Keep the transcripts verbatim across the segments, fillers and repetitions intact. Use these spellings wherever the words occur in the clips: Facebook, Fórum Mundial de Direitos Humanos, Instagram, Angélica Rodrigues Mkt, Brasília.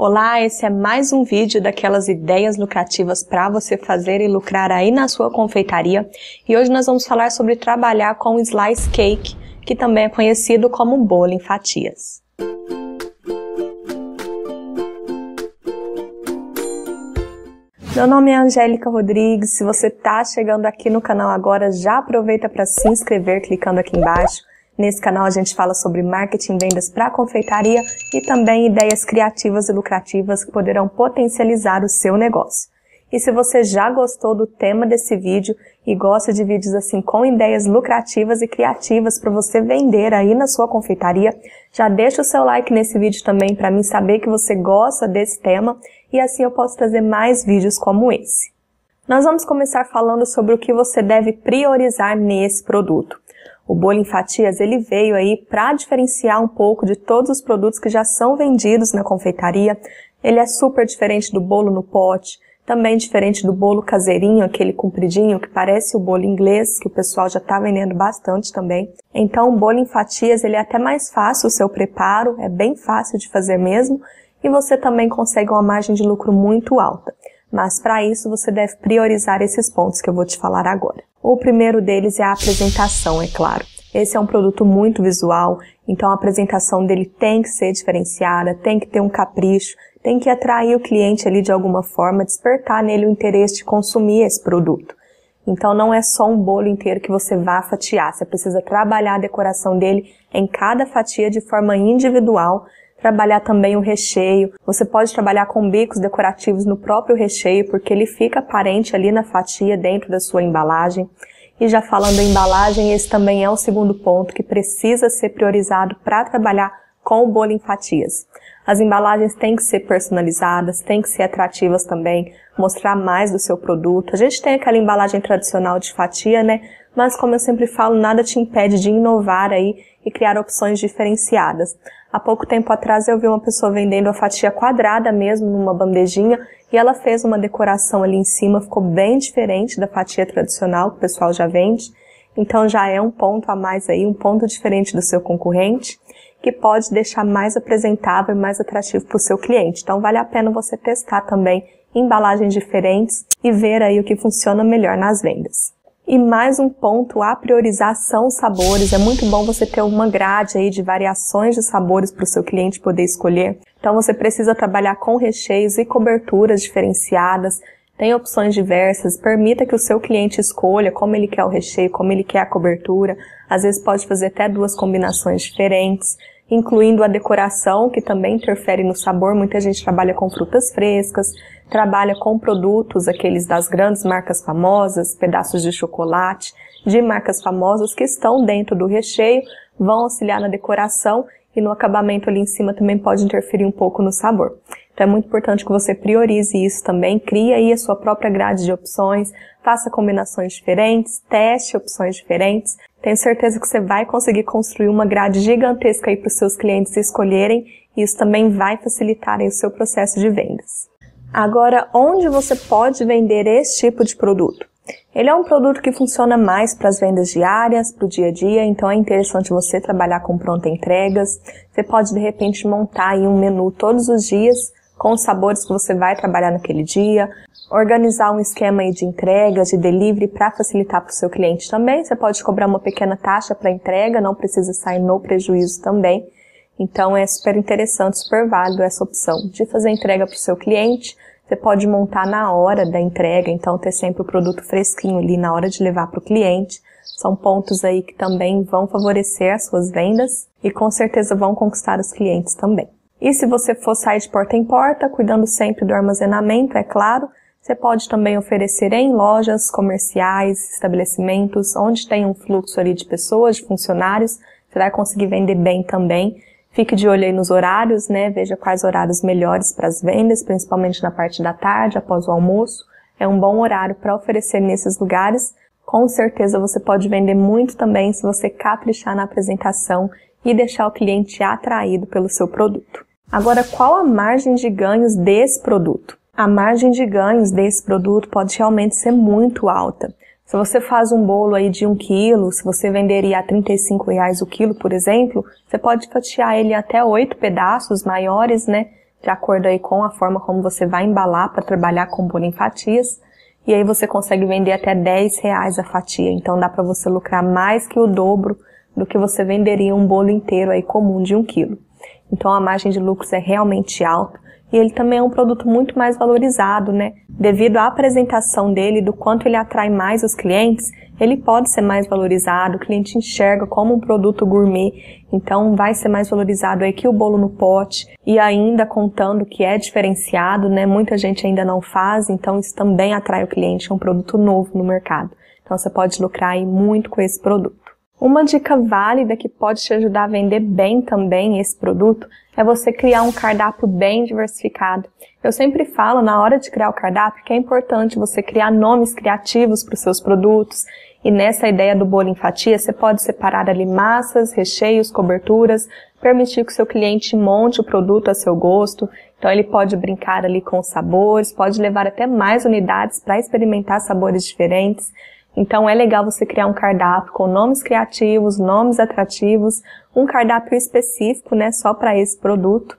Olá, esse é mais um vídeo daquelas ideias lucrativas para você fazer e lucrar aí na sua confeitaria. E hoje nós vamos falar sobre trabalhar com slice cake, que também é conhecido como bolo em fatias. Meu nome é Angélica Rodrigues. Se você está chegando aqui no canal agora, já aproveita para se inscrever clicando aqui embaixo. Nesse canal a gente fala sobre marketing, vendas para confeitaria e também ideias criativas e lucrativas que poderão potencializar o seu negócio. E se você já gostou do tema desse vídeo e gosta de vídeos assim com ideias lucrativas e criativas para você vender aí na sua confeitaria, já deixa o seu like nesse vídeo também para mim saber que você gosta desse tema e assim eu posso trazer mais vídeos como esse. Nós vamos começar falando sobre o que você deve priorizar nesse produto. O bolo em fatias ele veio aí para diferenciar um pouco de todos os produtos que já são vendidos na confeitaria. Ele é super diferente do bolo no pote, também diferente do bolo caseirinho, aquele compridinho que parece o bolo inglês, que o pessoal já está vendendo bastante também. Então o bolo em fatias ele é até mais fácil o seu preparo, é bem fácil de fazer mesmo e você também consegue uma margem de lucro muito alta. Mas para isso você deve priorizar esses pontos que eu vou te falar agora. O primeiro deles é a apresentação, é claro. Esse é um produto muito visual, então a apresentação dele tem que ser diferenciada, tem que ter um capricho, tem que atrair o cliente ali de alguma forma, despertar nele o interesse de consumir esse produto. Então não é só um bolo inteiro que você vá fatiar, você precisa trabalhar a decoração dele em cada fatia de forma individual, trabalhar também o recheio. Você pode trabalhar com bicos decorativos no próprio recheio, porque ele fica aparente ali na fatia dentro da sua embalagem. E já falando em embalagem, esse também é o segundo ponto que precisa ser priorizado para trabalhar com o bolo em fatias. As embalagens têm que ser personalizadas, têm que ser atrativas também, mostrar mais do seu produto. A gente tem aquela embalagem tradicional de fatia, né? Mas como eu sempre falo, nada te impede de inovar aí e criar opções diferenciadas. Há pouco tempo atrás eu vi uma pessoa vendendo a fatia quadrada mesmo, numa bandejinha, e ela fez uma decoração ali em cima, ficou bem diferente da fatia tradicional que o pessoal já vende. Então já é um ponto a mais aí, um ponto diferente do seu concorrente, que pode deixar mais apresentável e mais atrativo para o seu cliente. Então vale a pena você testar também embalagens diferentes e ver aí o que funciona melhor nas vendas. E mais um ponto a priorizar são os sabores. É muito bom você ter uma grade aí de variações de sabores para o seu cliente poder escolher. Então você precisa trabalhar com recheios e coberturas diferenciadas. Tem opções diversas, permita que o seu cliente escolha como ele quer o recheio, como ele quer a cobertura. Às vezes pode fazer até duas combinações diferentes, incluindo a decoração, que também interfere no sabor. Muita gente trabalha com frutas frescas, trabalha com produtos, aqueles das grandes marcas famosas, pedaços de chocolate, de marcas famosas que estão dentro do recheio, vão auxiliar na decoração e no acabamento ali em cima também pode interferir um pouco no sabor. Então é muito importante que você priorize isso também, crie aí a sua própria grade de opções, faça combinações diferentes, teste opções diferentes. Tenho certeza que você vai conseguir construir uma grade gigantesca aí para os seus clientes escolherem e isso também vai facilitar aí o seu processo de vendas. Agora, onde você pode vender esse tipo de produto? Ele é um produto que funciona mais para as vendas diárias, para o dia a dia, então é interessante você trabalhar com pronta entregas. Você pode, de repente, montar aí um menu todos os dias, com os sabores que você vai trabalhar naquele dia, organizar um esquema aí de entrega, de delivery, para facilitar para o seu cliente também. Você pode cobrar uma pequena taxa para entrega, não precisa sair no prejuízo também. Então é super interessante, super válido essa opção de fazer entrega para o seu cliente. Você pode montar na hora da entrega, então ter sempre o produto fresquinho ali na hora de levar para o cliente. São pontos aí que também vão favorecer as suas vendas e com certeza vão conquistar os clientes também. E se você for sair de porta em porta, cuidando sempre do armazenamento, é claro, você pode também oferecer em lojas, comerciais, estabelecimentos, onde tem um fluxo ali de pessoas, de funcionários, você vai conseguir vender bem também. Fique de olho aí nos horários, né? Veja quais horários melhores para as vendas, principalmente na parte da tarde, após o almoço. É um bom horário para oferecer nesses lugares. Com certeza você pode vender muito também se você caprichar na apresentação e deixar o cliente atraído pelo seu produto. Agora, qual a margem de ganhos desse produto? A margem de ganhos desse produto pode realmente ser muito alta. Se você faz um bolo aí de um quilo, se você venderia a trinta e cinco reais o quilo, por exemplo, você pode fatiar ele até oito pedaços maiores, né? de acordo aí com a forma como você vai embalar para trabalhar com bolo em fatias. E aí você consegue vender até dez reais a fatia. Então dá para você lucrar mais que o dobro do que você venderia um bolo inteiro aí comum de um quilo. Então a margem de lucros é realmente alta. E ele também é um produto muito mais valorizado, né? Devido à apresentação dele, do quanto ele atrai mais os clientes, ele pode ser mais valorizado, o cliente enxerga como um produto gourmet, então vai ser mais valorizado aí que o bolo no pote. E ainda contando que é diferenciado, né? Muita gente ainda não faz, então isso também atrai o cliente, é um produto novo no mercado. Então você pode lucrar aí muito com esse produto. Uma dica válida que pode te ajudar a vender bem também esse produto é você criar um cardápio bem diversificado. Eu sempre falo, na hora de criar o cardápio, que é importante você criar nomes criativos para os seus produtos. E nessa ideia do bolo em fatia, você pode separar ali massas, recheios, coberturas, permitir que o seu cliente monte o produto a seu gosto. Então ele pode brincar ali com os sabores, pode levar até mais unidades para experimentar sabores diferentes. Então é legal você criar um cardápio com nomes criativos, nomes atrativos, um cardápio específico, né, só para esse produto.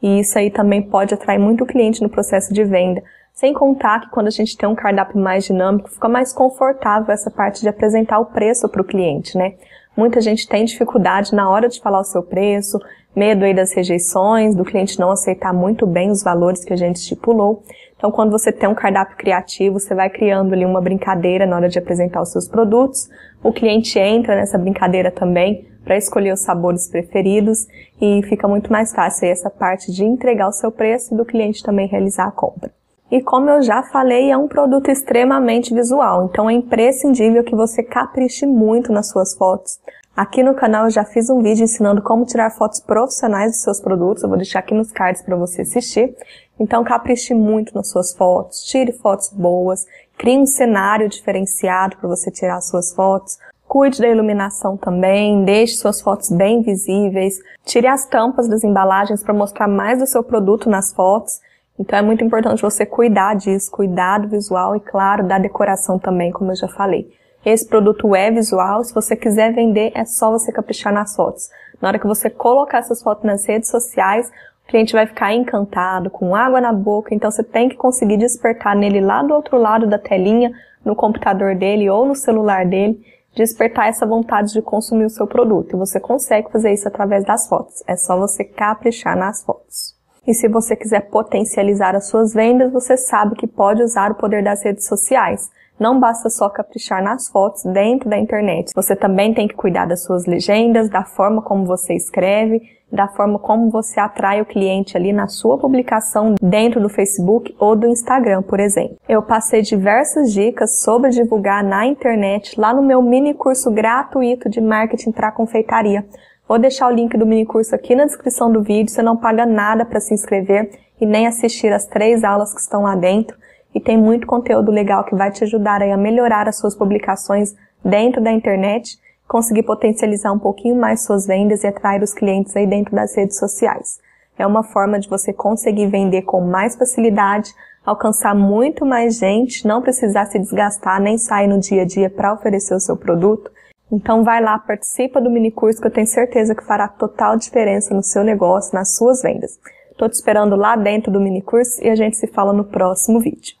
E isso aí também pode atrair muito o cliente no processo de venda. Sem contar que quando a gente tem um cardápio mais dinâmico, fica mais confortável essa parte de apresentar o preço para o cliente, né? Muita gente tem dificuldade na hora de falar o seu preço, medo aí das rejeições, do cliente não aceitar muito bem os valores que a gente estipulou. Então, quando você tem um cardápio criativo, você vai criando ali uma brincadeira na hora de apresentar os seus produtos. O cliente entra nessa brincadeira também para escolher os sabores preferidos e fica muito mais fácil aí essa parte de entregar o seu preço e do cliente também realizar a compra. E como eu já falei, é um produto extremamente visual, então é imprescindível que você capriche muito nas suas fotos. Aqui no canal eu já fiz um vídeo ensinando como tirar fotos profissionais dos seus produtos, eu vou deixar aqui nos cards para você assistir. Então capriche muito nas suas fotos, tire fotos boas, crie um cenário diferenciado para você tirar as suas fotos, cuide da iluminação também, deixe suas fotos bem visíveis, tire as tampas das embalagens para mostrar mais do seu produto nas fotos. Então é muito importante você cuidar disso, cuidar do visual e, claro, da decoração também, como eu já falei. Esse produto é visual, se você quiser vender, é só você caprichar nas fotos. Na hora que você colocar essas fotos nas redes sociais, o cliente vai ficar encantado, com água na boca, então você tem que conseguir despertar nele lá do outro lado da telinha, no computador dele ou no celular dele, despertar essa vontade de consumir o seu produto. E você consegue fazer isso através das fotos, é só você caprichar nas fotos. E se você quiser potencializar as suas vendas, você sabe que pode usar o poder das redes sociais. Não basta só caprichar nas fotos dentro da internet. Você também tem que cuidar das suas legendas, da forma como você escreve, da forma como você atrai o cliente ali na sua publicação dentro do Facebook ou do Instagram, por exemplo. Eu passei diversas dicas sobre divulgar na internet lá no meu mini curso gratuito de marketing para confeitaria. Vou deixar o link do mini curso aqui na descrição do vídeo, você não paga nada para se inscrever e nem assistir as três aulas que estão lá dentro. E tem muito conteúdo legal que vai te ajudar aí a melhorar as suas publicações dentro da internet, conseguir potencializar um pouquinho mais suas vendas e atrair os clientes aí dentro das redes sociais. É uma forma de você conseguir vender com mais facilidade, alcançar muito mais gente, não precisar se desgastar nem sair no dia a dia para oferecer o seu produto. Então vai lá, participa do mini curso que eu tenho certeza que fará total diferença no seu negócio, nas suas vendas. Estou te esperando lá dentro do mini curso e a gente se fala no próximo vídeo.